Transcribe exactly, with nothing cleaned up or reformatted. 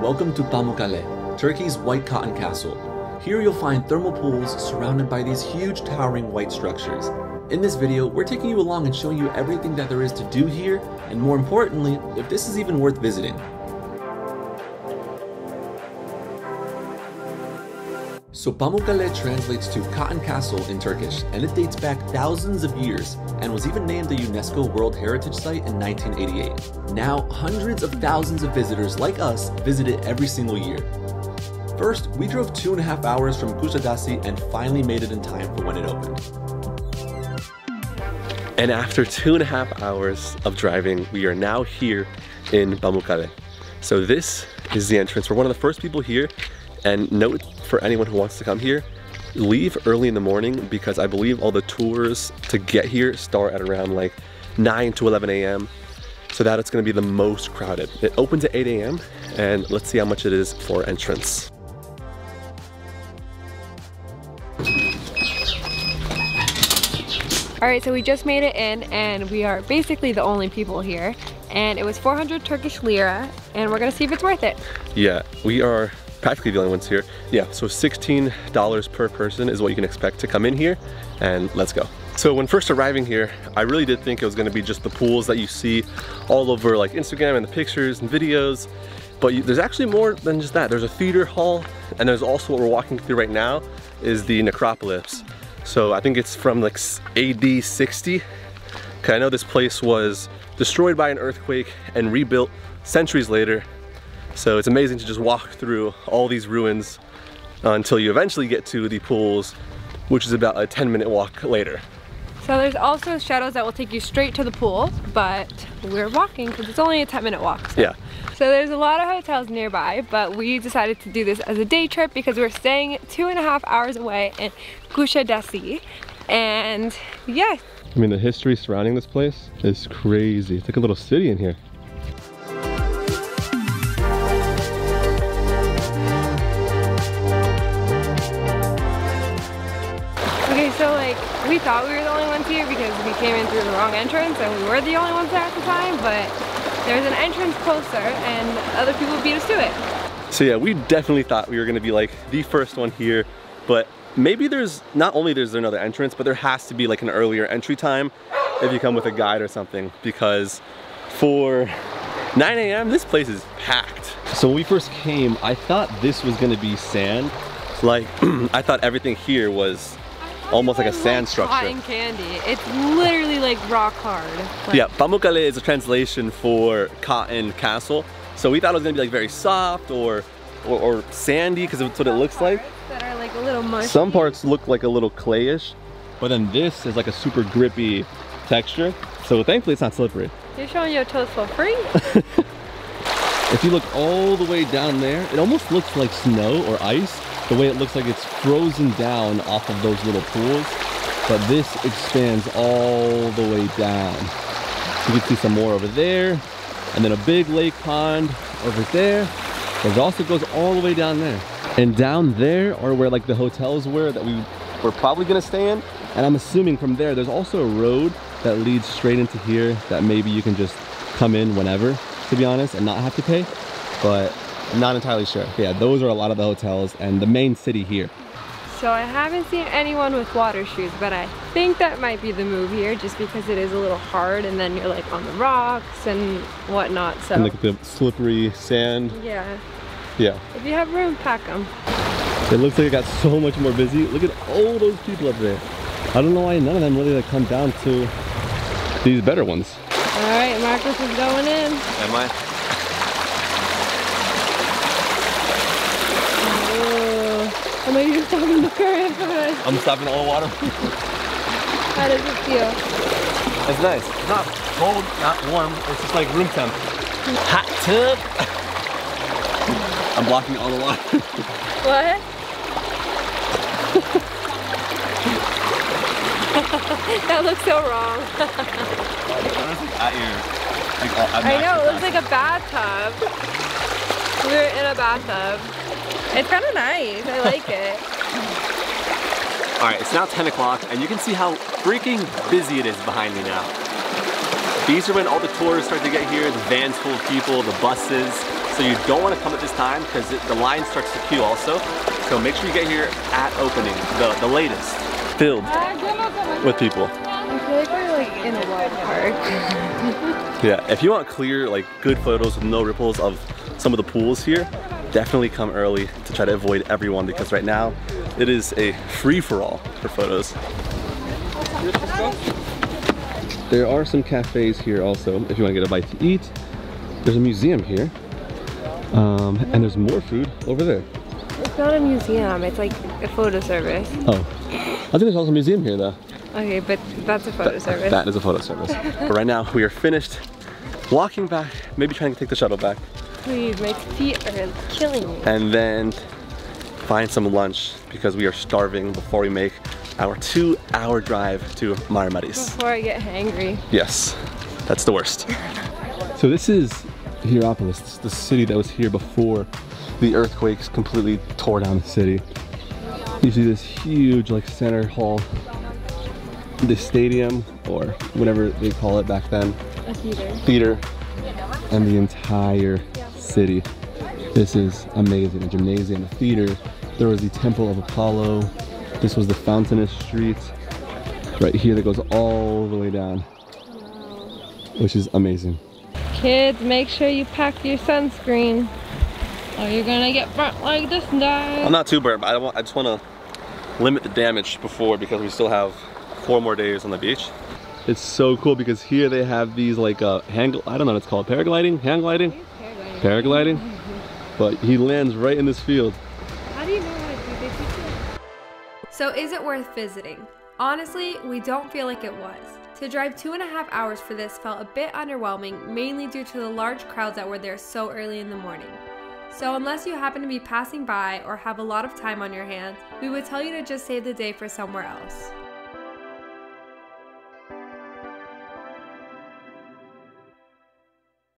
Welcome to Pamukkale, Turkey's White Cotton Castle. Here you'll find thermal pools surrounded by these huge towering white structures. In this video, we're taking you along and showing you everything that there is to do here, and more importantly, if this is even worth visiting. So Pamukkale translates to Cotton Castle in Turkish, and it dates back thousands of years and was even named a UNESCO World Heritage Site in nineteen eighty-eight. Now, hundreds of thousands of visitors like us visit it every single year. First, we drove two and a half hours from Kusadasi and finally made it in time for when it opened. And after two and a half hours of driving, we are now here in Pamukkale. So this is the entrance. We're one of the first people here. And note for anyone who wants to come here, leave early in the morning because I believe all the tours to get here start at around like nine to eleven A M So that it's going to be the most crowded. It opens at eight A M and let's see how much it is for entrance. All right, so we just made it in and we are basically the only people here. And it was four hundred Turkish lira and we're going to see if it's worth it. Yeah, we are practically the only ones here. Yeah, so sixteen dollars per person is what you can expect to come in here, and let's go. So when first arriving here, I really did think it was gonna be just the pools that you see all over like Instagram and the pictures and videos, but you, there's actually more than just that. There's a theater hall, and there's also what we're walking through right now is the necropolis. So I think it's from like A D sixty. Okay, I know this place was destroyed by an earthquake and rebuilt centuries later. So it's amazing to just walk through all these ruins uh, until you eventually get to the pools, which is about a ten minute walk later. So there's also shuttles that will take you straight to the pool, but we're walking because it's only a ten minute walk. So. Yeah. So there's a lot of hotels nearby, but we decided to do this as a day trip because we're staying two and a half hours away in Kusadasi. And yeah. I mean, the history surrounding this place is crazy. It's like a little city in here. So like, we thought we were the only ones here because we came in through the wrong entrance and we were the only ones there at the time, but there's an entrance closer and other people beat us to it. So yeah, we definitely thought we were gonna be like the first one here, but maybe there's, not only there's another entrance, but there has to be like an earlier entry time if you come with a guide or something, because for nine A M this place is packed. So when we first came, I thought this was gonna be sand. Like, I thought everything here was almost like a sand structure. Cotton candy. It's literally like rock hard. Like. Yeah, Pamukkale is a translation for cotton castle. So we thought it was gonna be like very soft or or, or sandy because that's what it looks like. That are like a little mushy. Some parts look like a little clayish, but then this is like a super grippy texture. So thankfully it's not slippery. You're showing your toes for free. If you look all the way down there, it almost looks like snow or ice. The way it looks like it's frozen down off of those little pools, but this expands all the way down. So you can see some more over there, and then a big lake pond over there, but it also goes all the way down there. And down there are where like the hotels were that we were probably gonna stay in, and I'm assuming from there there's also a road that leads straight into here that maybe you can just come in whenever, to be honest, and not have to pay, but I'm not entirely sure. But yeah, those are a lot of the hotels and the main city here. So I haven't seen anyone with water shoes, but I think that might be the move here just because it is a little hard and then you're like on the rocks and whatnot. So. And like the slippery sand. Yeah. Yeah. If you have room, pack them. It looks like it got so much more busy. Look at all those people up there. I don't know why none of them really like come down to these better ones. All right, Marcus is going in. Am I? Am I even stopping the current? I'm stopping all the water. How does it feel? It's nice. It's not cold, not warm. It's just like room temp. Hot tub. I'm blocking all the water. What? That looks so wrong. I know, it looks like a bathtub. We were in a bathtub. It's kind of nice, I like it. All right, it's now ten o'clock and you can see how freaking busy it is behind me now. These are when all the tours start to get here, the vans full of people, the buses. So So you don't want to come at this time because the line starts to queue also. So make sure you get here at opening, the, the latest. Filled with people. I feel like we're like in a water park. Yeah, if you want clear, like good photos with no ripples of some of the pools here, definitely come early to try to avoid everyone, because right now it is a free-for-all for photos. There are some cafes here also if you want to get a bite to eat. There's a museum here, um, and there's more food over there. It's not a museum, it's like a photo service. Oh, I think there's also a museum here though. Okay, but that's a photo that, service. That is a photo service. But right now we are finished walking back, maybe trying to take the shuttle back. Please, my feet are killing me. And then find some lunch because we are starving before we make our two hour drive to Marmaris. Before I get hangry. Yes, that's the worst. So this is Hierapolis, the city that was here before the earthquakes completely tore down the city. You see this huge like center hall, the stadium or whatever they call it back then. A theater. Theater. And the entire city. This is amazing. A gymnasium, a theater. There was the Temple of Apollo. This was the Fountainous Street. Right here that goes all the way down. Which is amazing. Kids, make sure you pack your sunscreen. Or you're gonna get burnt like this guy. I'm not too burnt, but I, don't want, I just wanna limit the damage before, because we still have four more days on the beach. It's so cool because here they have these like uh, hang, I don't know what it's called, paragliding, hand gliding? Paragliding, but he lands right in this field. How do you know what it is? So is it worth visiting? Honestly, we don't feel like it was. To drive two and a half hours for this felt a bit underwhelming, mainly due to the large crowds that were there so early in the morning. So unless you happen to be passing by or have a lot of time on your hands, we would tell you to just save the day for somewhere else.